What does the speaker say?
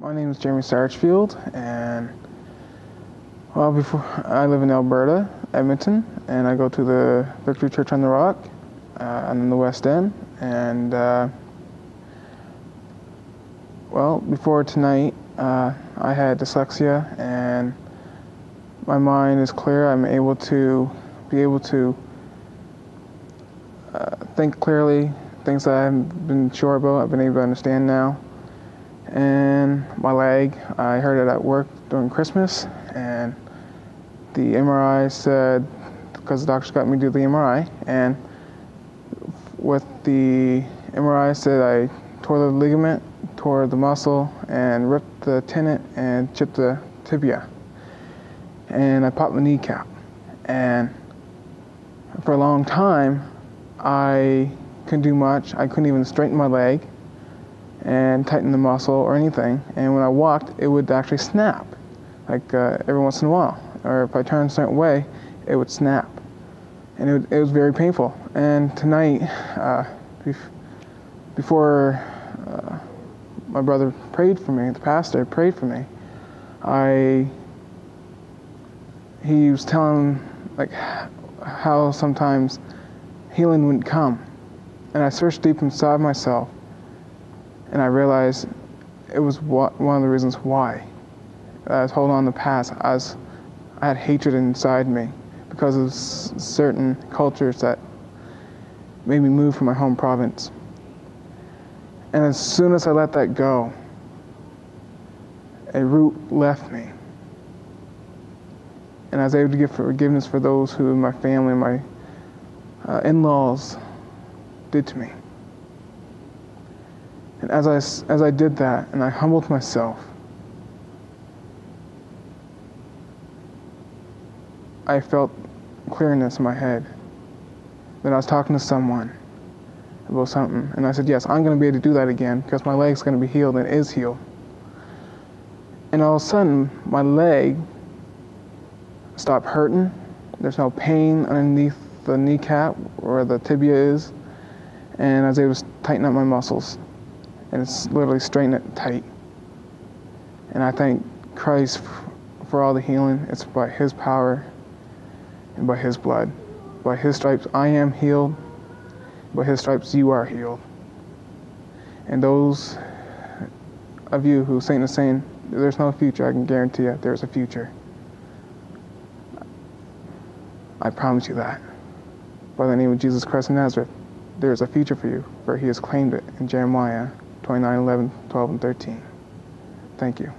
My name is Jeremy Saritchfield, and I live in Alberta, Edmonton, and I go to the Victory Church on the Rock in the West End. And well, before tonight, I had dyslexia, and my mind is clear. I'm able to think clearly, things that I haven't been sure about. I've been able to understand now. And my leg, I heard it at work during Christmas, and the MRI said, because the doctors got me to do the MRI, and with the MRI said I tore the ligament, tore the muscle, and ripped the tendon and chipped the tibia, and I popped the kneecap. And for a long time, I couldn't do much. I couldn't even straighten my leg and tighten the muscle or anything, and when I walked, it would actually snap, like every once in a while, or if I turned a certain way, it would snap, and it was very painful. And tonight, before my brother prayed for me, the pastor prayed for me, he was telling like how sometimes healing wouldn't come, and I searched deep inside myself, and I realized it was one of the reasons why I was holding on to the past. I had hatred inside me because of certain cultures that made me move from my home province. And as soon as I let that go, a root left me. And I was able to give forgiveness for those who my family, my in-laws did to me. And as I did that, and I humbled myself, I felt clearness in my head. Then I was talking to someone about something, and I said, yes, I'm going to be able to do that again because my leg's going to be healed, and it is healed. And all of a sudden, my leg stopped hurting. There's no pain underneath the kneecap where the tibia is, and I was able to tighten up my muscles. And it's literally straightened it tight. And I thank Christ for all the healing. It's by His power and by His blood. By His stripes, I am healed. By His stripes, you are healed. And those of you who Satan is saying, there's no future, I can guarantee you there's a future. I promise you that. By the name of Jesus Christ of Nazareth, there is a future for you, for He has claimed it in Jeremiah 29:11, 12, and 13. Thank you.